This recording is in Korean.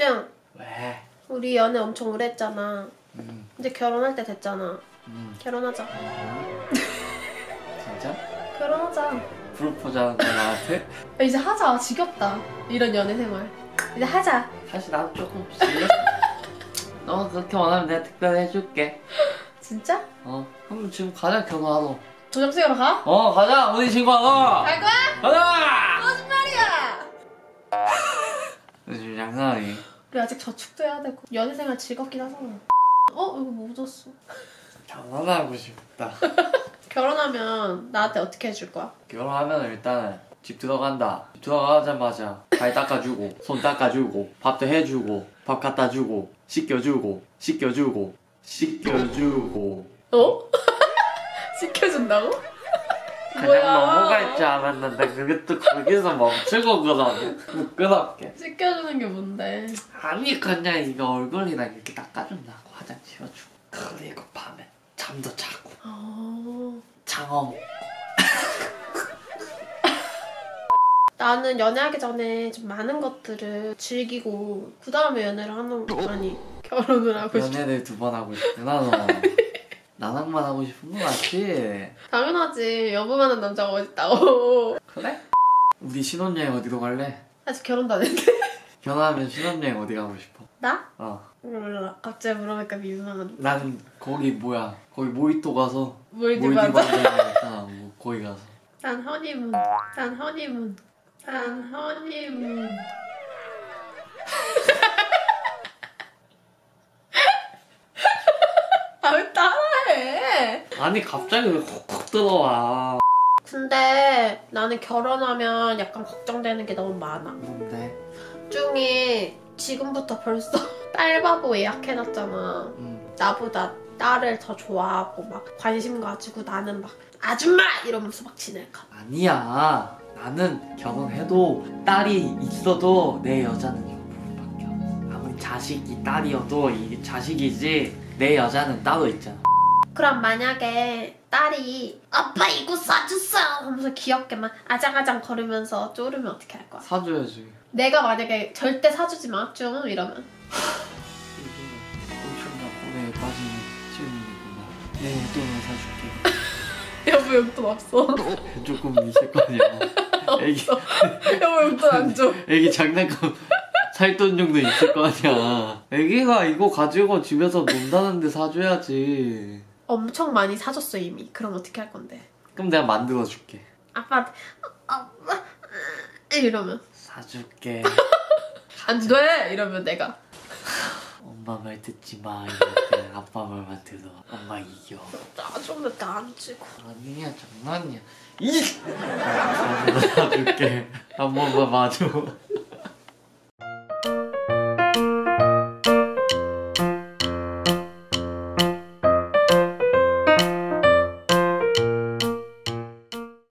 짱. 왜? 우리 연애 엄청 오래 했잖아. 이제 결혼할 때 됐잖아. 결혼하자. 진짜? 결혼하자. 프로포즈 하는 거 나한테? 이제 하자. 지겹다 이런 연애 생활. 이제 하자. 사실 나도 조금씩. 너가 그렇게 원하면 내가 특별히 해줄게. 진짜? 어. 그럼 지금 가자. 결혼하러. 저녁 시간 가? 어 가자. 우리 친구하고. 갈 거야? 가자. 무슨 말이야? 요즘 장난하니? 우리 아직 저축도 해야 되고 연애 생활 즐겁긴 하잖아. 어? 이거 묻었어. 장난하고 싶다. 결혼하면 나한테 어떻게 해줄 거야? 결혼하면 일단은 집 들어간다. 집 들어가자마자 발 닦아주고 손 닦아주고 밥도 해주고 밥 갖다주고 씻겨주고 씻겨주고 씻겨주고. 어? 씻겨준다고? 뭐야? 그냥 넘어가 있지 않았는데 그것도 거기서 멈추고 그러네. 부끄럽게. 씻겨주는 게 뭔데? 아니 그냥 이거 얼굴이나 이렇게 닦아준다고 화장 지워주고 그리고 밤에 잠도 자고 장어 먹고. 나는 연애하기 전에 좀 많은 것들을 즐기고 그 다음에 연애를 하는 거. 아니 결혼을 하고 싶어. 연애를 두 번 하고 싶구나 너. 나랑만 하고 싶은 거 맞지? 당연하지. 여보만한 남자가 어딨다고. 그래? 우리 신혼여행 어디로 갈래? 아직 결혼도 안 했는데. 결혼하면 신혼여행 어디 가고 싶어? 나? 어. 몰라. 갑자기 물어보니까 미안한. 나는 거기 뭐야? 거기 모히또 가서 몰디브 가자. 거기 가서. 난 허니문. 난 허니문. 난 허니문. 아니 갑자기 왜 콕콕 들어와. 근데 나는 결혼하면 약간 걱정되는 게 너무 많아. 뭔데? 중이 지금부터 벌써 딸바보 예약해놨잖아. 나보다 딸을 더 좋아하고 막 관심 가지고 나는 막 아줌마! 이러면서 막 지낼까. 아니야. 나는 결혼해도 딸이 있어도 내 여자는 여보밖에 없어. 아무리 자식이 딸이어도 이게 자식이지 내 여자는 따로 있잖아. 그럼 만약에 딸이 아빠 이거 사줬어! 하면서 귀엽게만 아장아장 거리면서 쪼르면 어떻게 할 거야? 사줘야지. 내가 만약에 절대 사주지 마 쭉 이러면. 이게 엄청난 고뇌에 빠진 질문이구나. 내 용돈을 사줄게. 여보 용돈 없어. 조금 있을 거 아니야. 없어. 여보 용돈 안 줘. 애기 장난감 살 돈 정도 있을 거 아니야. 애기가 이거 가지고 집에서 논다는데 사줘야지. 엄청 많이 사줬어 이미. 그럼 어떻게 할 건데? 그럼 내가 만들어줄게. 아빠한테 아빠 이러면 사줄게. 안 돼! 이러면 내가 엄마 말 듣지 마. 이렇게 아빠 말만 들어. 엄마 이겨. 짜증났다 안 찍어. 아니야 장난이야. 이! 사줄게. 한 번만 봐줘.